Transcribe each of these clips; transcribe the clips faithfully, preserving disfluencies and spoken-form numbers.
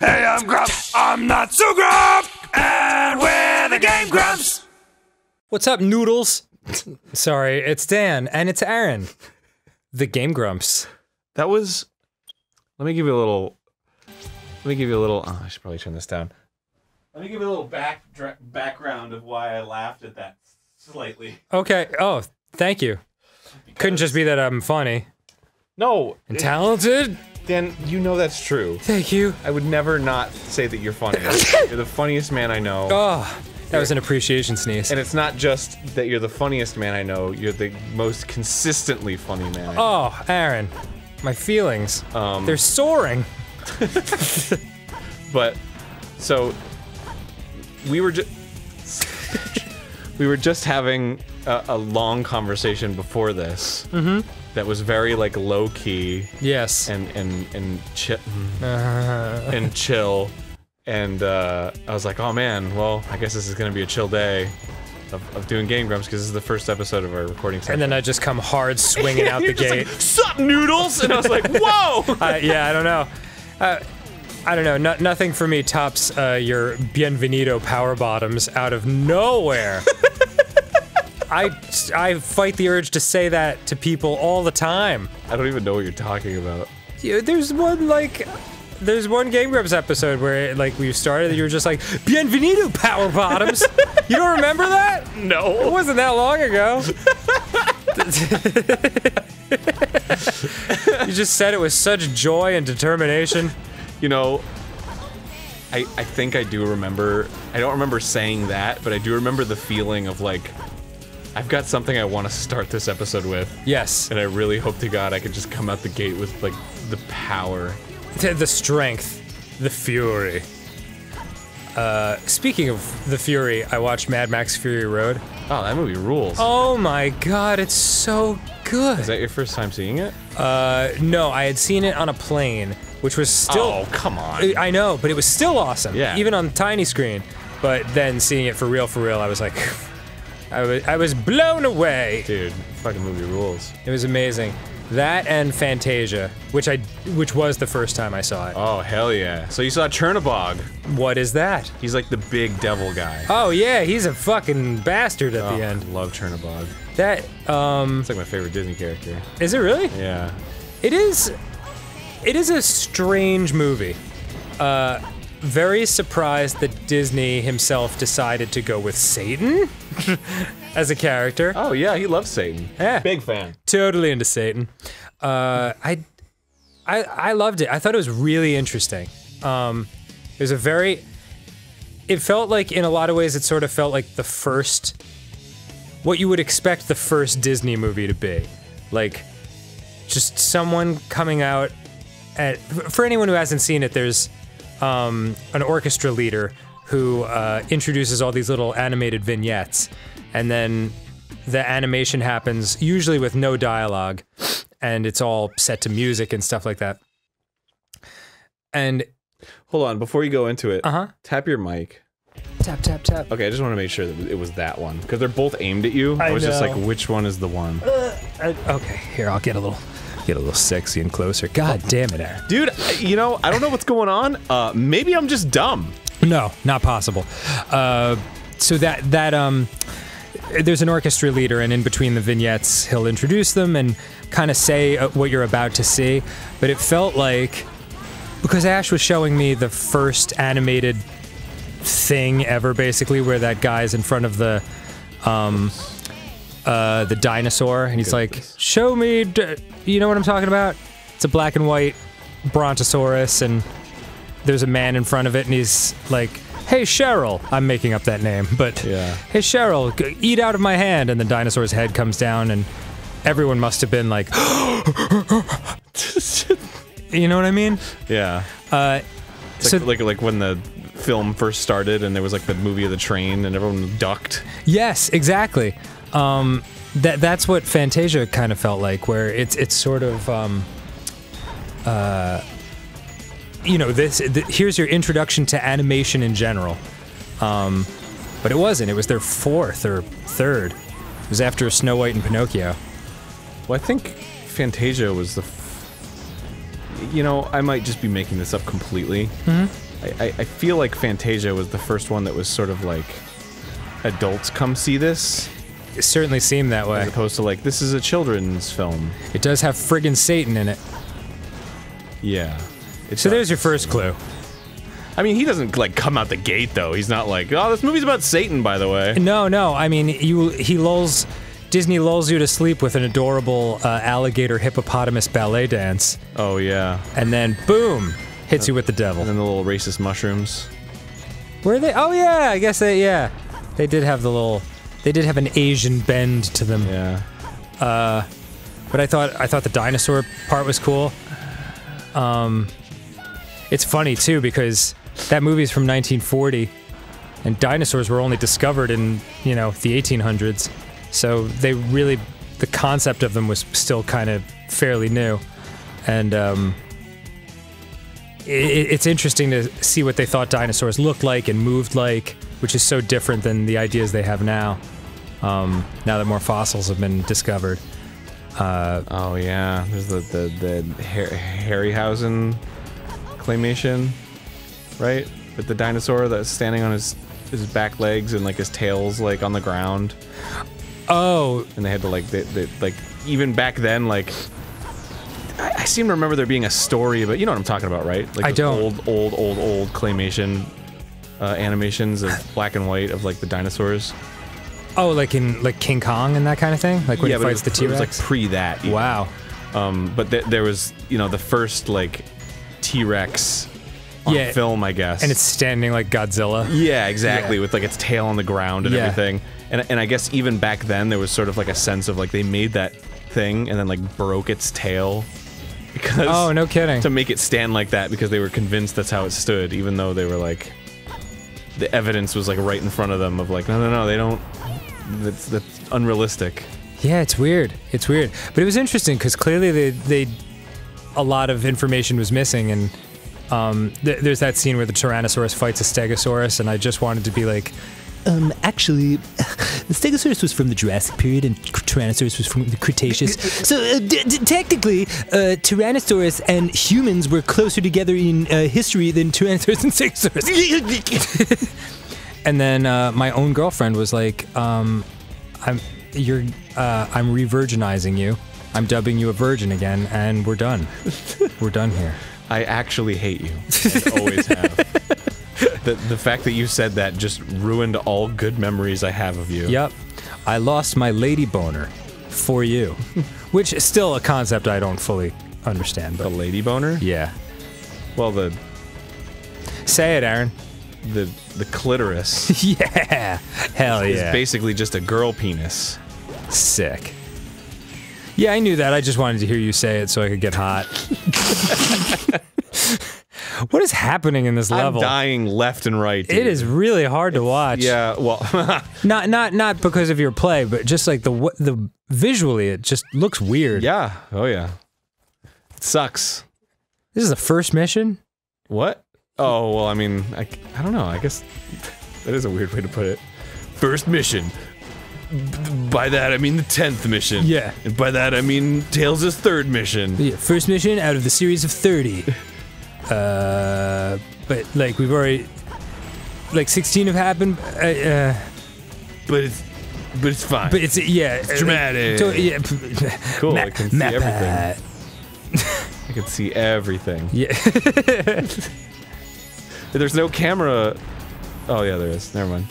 Hey, I'm Grumps. I'm not so Grump, and we're the Game Grumps. What's up, noodles? Sorry, it's Dan, and it's Arin. The Game Grumps. That was... Let me give you a little... Let me give you a little... Oh, I should probably turn this down. Let me give you a little back background of why I laughed at that slightly. Okay, oh, thank you. Because... Couldn't just be that I'm funny. No! And talented? Dan, you know that's true. Thank you. I would never not say that you're funny. You're the funniest man I know. Oh, that was an appreciation sneeze. And it's not just that you're the funniest man I know, you're the most consistently funny man I know. Oh, Arin. My feelings. Um, They're soaring. But, so... We were just... We were just having a, a long conversation before this. Mm-hmm. That was very like low key. Yes. And and and chill. Uh. And chill. And uh, I was like, oh man, well, I guess this is gonna be a chill day of, of doing Game Grumps because this is the first episode of our recording session. And then I just come hard swinging out the gate. Like, sup, noodles? And I was like, whoa. uh, yeah, I don't know. Uh, I don't know. No, nothing for me tops uh, your bienvenido power bottoms out of nowhere. I, I fight the urge to say that to people all the time. I don't even know what you're talking about. Yeah, there's one, like, there's one Game Grumps episode where, like, we started, you were just like, bienvenido, power bottoms! You don't remember that? No. It wasn't that long ago. You just said it with such joy and determination. You know, I, I think I do remember, I don't remember saying that, but I do remember the feeling of, like, I've got something I want to start this episode with. Yes. And I really hope to God I could just come out the gate with, like, the power. The strength. The fury. Uh, speaking of the fury, I watched Mad Max Fury Road. Oh, that movie rules. Oh my God, it's so good. Is that your first time seeing it? Uh, no, I had seen it on a plane, which was still- Oh, come on. I know, but it was still awesome. Yeah. Even on the tiny screen. But then seeing it for real, for real, I was like, I was, I was blown away! Dude, fucking movie rules. It was amazing. That and Fantasia, which I- which was the first time I saw it. Oh, hell yeah. So you saw Chernobog. What is that? He's like the big devil guy. Oh yeah, he's a fucking bastard at oh, the end. I love Chernobog. That, um... it's like my favorite Disney character. Is it really? Yeah. It is... It is a strange movie. Uh... Very surprised that Disney himself decided to go with Satan as a character. Oh yeah, he loves Satan. Yeah. Big fan. Totally into Satan. Uh, I, I, I loved it. I thought it was really interesting. Um, it was a very, it felt like in a lot of ways it sort of felt like the first, what you would expect the first Disney movie to be. Like, just someone coming out at, for anyone who hasn't seen it, there's Um, an orchestra leader who uh, introduces all these little animated vignettes, and then the animation happens, usually with no dialogue, and it's all set to music and stuff like that. And... Hold on, before you go into it, uh-huh. Tap your mic. Tap, tap, tap. Okay, I just want to make sure that it was that one, because they're both aimed at you. I, I was know. just like, which one is the one? Uh, I, okay, here, I'll get a little... Get a little sexy and closer. God oh. damn it, Air. Dude, you know, I don't know what's going on. Uh, maybe I'm just dumb. No, not possible. Uh, so that, that, um, there's an orchestra leader, and in between the vignettes, he'll introduce them and kind of say uh, what you're about to see. But it felt like, because Ash was showing me the first animated thing ever, basically, where that guy's in front of the, um, Uh, the dinosaur, and he's like, show me, d you know what I'm talking about? It's a black and white brontosaurus, and there's a man in front of it, and he's like, hey Cheryl, I'm making up that name, but, yeah. Hey Cheryl, g eat out of my hand, and the dinosaur's head comes down, and everyone must have been like, you know what I mean? Yeah. Uh, it's so like, like, like when the film first started, and there was like the movie of the train, and everyone ducked. Yes, exactly. Um, that that's what Fantasia kind of felt like, where it's it's sort of, um, uh, you know, this th here's your introduction to animation in general, um, but it wasn't. It was their fourth or third. It was after Snow White and Pinocchio. Well, I think Fantasia was the, f you know, I might just be making this up completely, mm-hmm. I, I, I feel like Fantasia was the first one that was sort of like, adults come see this. It certainly seemed that way. As opposed to like, this is a children's film. It does have friggin' Satan in it. Yeah. It so there's your first clue. I mean, he doesn't like come out the gate though. He's not like, oh, this movie's about Satan, by the way. No, no. I mean, you he lulls Disney lulls you to sleep with an adorable uh, alligator hippopotamus ballet dance. Oh yeah. And then boom, hits uh, you with the devil. And then the little racist mushrooms. Were they? Oh yeah, I guess they. Yeah, they did have the little. They did have an Asian bend to them. Yeah. Uh, but I thought I thought the dinosaur part was cool. Um, it's funny too because that movie's from nineteen forty, and dinosaurs were only discovered in, you know, the eighteen hundreds, so they really, the concept of them was still kind of fairly new, and um, it, it's interesting to see what they thought dinosaurs looked like and moved like, which is so different than the ideas they have now, um, now that more fossils have been discovered. Uh, oh yeah, there's the, the, the Har Harryhausen claymation, right? With the dinosaur that's standing on his, his back legs and like his tail's like on the ground. Oh! And they had to like, they, they, like even back then, like, I, I seem to remember there being a story, but you know what I'm talking about, right? Like I don't. Old, old, old, old claymation uh, animations of black and white of like the dinosaurs. Oh, like in like King Kong and that kind of thing, like when yeah, he fights it was, the T-Rex. It was like pre that. Even. Wow. Um, but th there was, you know, the first like T-Rex on yeah, film, I guess. And it's standing like Godzilla. Yeah, exactly, yeah. With like its tail on the ground and yeah. everything. And and I guess even back then there was sort of like a sense of like they made that thing and then like broke its tail because oh, no kidding. To make it stand like that because they were convinced that's how it stood, even though they were like the evidence was like right in front of them of like no no no they don't. That's, that's unrealistic. Yeah, it's weird. It's weird. But it was interesting because clearly they, they, a lot of information was missing, and um, th there's that scene where the Tyrannosaurus fights a Stegosaurus, and I just wanted to be like, um, actually, the Stegosaurus was from the Jurassic period, and Tyrannosaurus was from the Cretaceous. So uh, d d technically, uh, Tyrannosaurus and humans were closer together in uh, history than Tyrannosaurus and Stegosaurus. And then uh, my own girlfriend was like, um, "I'm, you're, uh, I'm re-virginizing you. I'm dubbing you a virgin again, and we're done. We're done here." I actually hate you. I always have. the The fact that you said that just ruined all good memories I have of you. Yep, I lost my lady boner for you, which is still a concept I don't fully understand. But a lady boner? Yeah. Well, the. Say it, Arin. The the clitoris. Yeah, hell yeah. It's basically just a girl penis. Sick. Yeah, I knew that. I just wanted to hear you say it so I could get hot. What is happening in this level? I'm dying left and right. Dude. It is really hard to watch. Yeah, well, not not not because of your play, but just like the the visually, it just looks weird. Yeah. Oh yeah. It sucks. This is the first mission? What? Oh, well, I mean, I, I don't know, I guess that is a weird way to put it. First mission. B by that, I mean the tenth mission. Yeah. And by that, I mean Tails' third mission. Yeah, first mission out of the series of thirty. uh, but, like, we've already... Like, sixteen have happened, uh... uh but it's... But it's fine. But it's, yeah... It's dramatic. Uh, yeah. Cool, Ma I can see everything. I can see everything. Yeah. There's no camera. Oh yeah, there is. Never mind.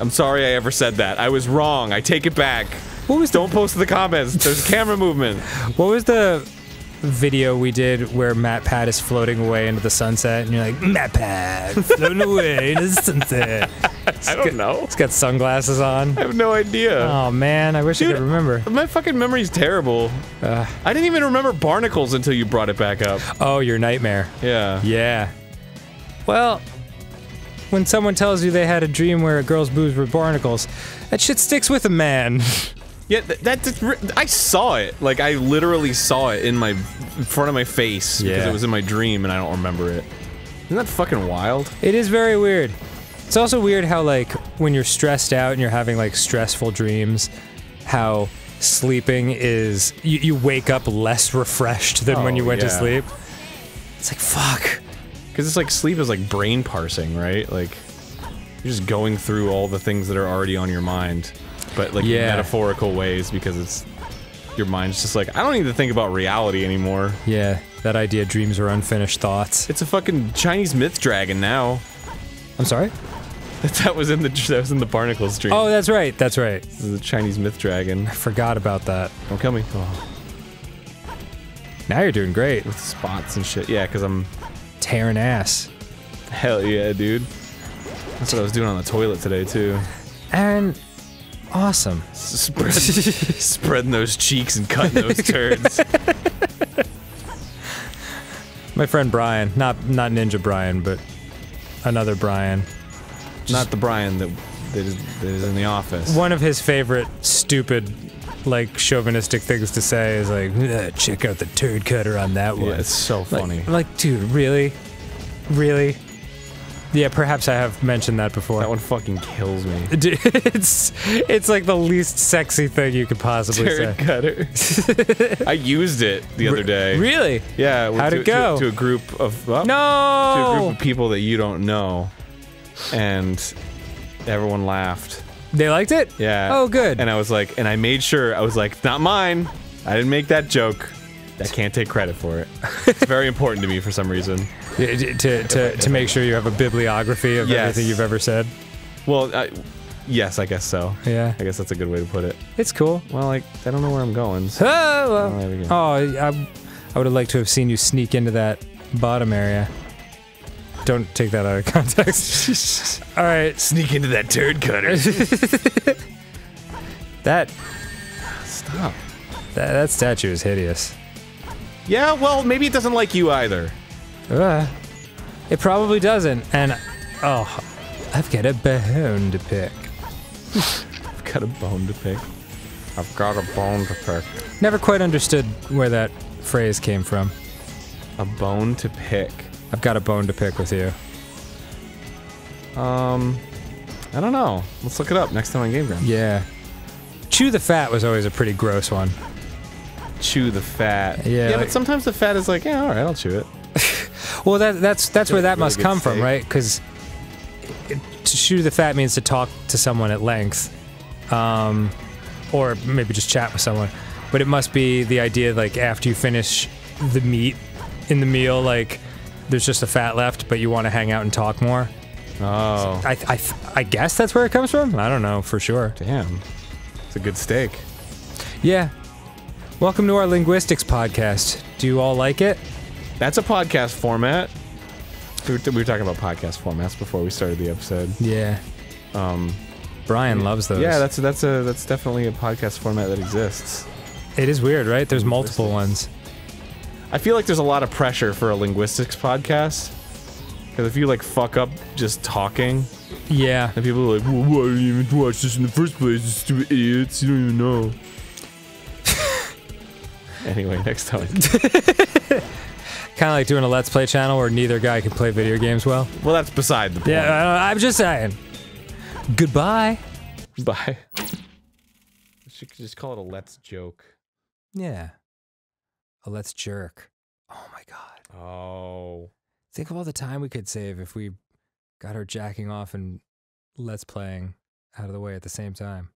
I'm sorry I ever said that. I was wrong. I take it back. What was? Don't the... post the comments. There's camera movement. What was the video we did where Matt Pat is floating away into the sunset, and you're like, Matt Pat floating away into the sunset. It's I don't got, know. It's got sunglasses on. I have no idea. Oh man, I wish Dude, I could remember. My fucking memory's terrible. Uh, I didn't even remember barnacles until you brought it back up. Oh, your nightmare. Yeah. Yeah. Well, when someone tells you they had a dream where a girl's boobs were barnacles, that shit sticks with a man. Yeah, that, that, that I saw it. Like, I literally saw it in my, in front of my face yeah. because it was in my dream and I don't remember it. Isn't that fucking wild? It is very weird. It's also weird how, like, when you're stressed out and you're having, like, stressful dreams, how sleeping is, you, you wake up less refreshed than oh, when you went yeah. to sleep. It's like, fuck. Because it's like, sleep is like brain parsing, right? Like, you're just going through all the things that are already on your mind, but like yeah. metaphorical ways, because it's your mind's just like, I don't need to think about reality anymore. Yeah, that idea, dreams are unfinished thoughts. It's a fucking Chinese myth dragon now. I'm sorry? That, that was in the that was in the barnacle stream. Oh, that's right, that's right. This is a Chinese myth dragon. I forgot about that. Don't kill me. Oh. Now you're doing great. With spots and shit. Yeah, because I'm... tearing ass. Hell yeah, dude. That's what I was doing on the toilet today, too. And... awesome. Spread, spreading those cheeks and cutting those turds. My friend Brian. Not not Ninja Brian, but... another Brian. Just not the Brian that, that, is, that is in the office. One of his favorite stupid... like, chauvinistic things to say is like, check out the turd cutter on that one. Yeah, it's so funny. Like, like, dude, really? Really? Yeah, perhaps I have mentioned that before. That one fucking kills me. Dude, it's, it's like the least sexy thing you could possibly turd say. Turd cutter. I used it the other day. Really? Yeah. How'd to, it go? To, to a group of- well, no! To a group of people that you don't know. And everyone laughed. They liked it? Yeah. Oh, good. And I was like, and I made sure, I was like, it's not mine. I didn't make that joke. I can't take credit for it. It's very important to me for some reason. Yeah, to, to, to make sure you have a bibliography of yes. everything you've ever said? Well, I, yes, I guess so. Yeah. I guess that's a good way to put it. It's cool. Well, like, I don't know where I'm going. So oh, well. Oh, we go. oh I, I would have liked to have seen you sneak into that bottom area. Don't take that out of context. Alright. Sneak into that turd cutter. that... Stop. That, that statue is hideous. Yeah, well, maybe it doesn't like you either. Uh, it probably doesn't, and... oh, I've got a bone to pick. I've got a bone to pick. I've got a bone to pick. Never quite understood where that phrase came from. A bone to pick. I've got a bone to pick with you. Um, I don't know. Let's look it up next time on Game Grumps. Yeah. Chew the fat was always a pretty gross one. Chew the fat. Yeah. Yeah, like, but sometimes the fat is like, yeah, all right, I'll chew it. well, that, that's that's where that really must come steak. from, right? Because to chew the fat means to talk to someone at length, um, or maybe just chat with someone. But it must be the idea, like after you finish the meat in the meal, like. There's just a fat left, but you want to hang out and talk more. Oh. So I, I, I guess that's where it comes from? I don't know for sure. Damn. It's a good steak. Yeah. Welcome to our linguistics podcast. Do you all like it? That's a podcast format. We were talking about podcast formats before we started the episode. Yeah. Um, Brian yeah. loves those. Yeah, that's, that's, a, that's definitely a podcast format that exists. It is weird, right? There's multiple ones. I feel like there's a lot of pressure for a linguistics podcast, because if you like fuck up just talking, yeah, and people are like, well, why did you even watch this in the first place, you stupid idiots, you don't even know. Anyway, next time. Kind of like doing a Let's Play channel where neither guy can play video games well. Well, that's beside the point. Yeah, I, I'm just saying. Goodbye. Bye. We should just call it a Let's Joke. Yeah. A Let's Jerk. Oh my god. Oh. Think of all the time we could save if we got her jacking off and Let's Playing out of the way at the same time.